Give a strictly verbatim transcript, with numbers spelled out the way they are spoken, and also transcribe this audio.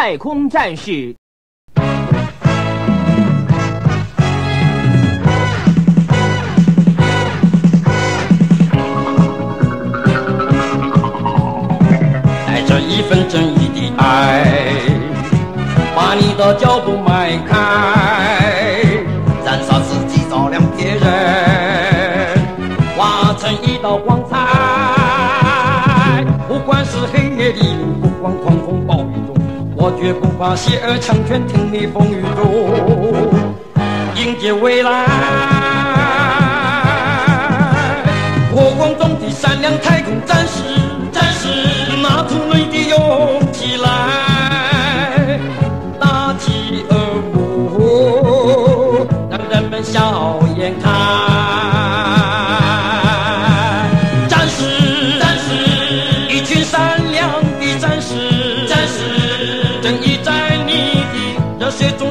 太空战士。带着一份正义的爱，把你的脚步迈开，燃烧自己，照亮别人，化成一道光彩。不管是黑夜里，不管狂风暴雨中，我绝不怕邪恶强权，挺立风雨中，迎接未来。火光中的闪亮太空战士，战士拿出你的勇气来，大起而舞，让人们笑颜开。中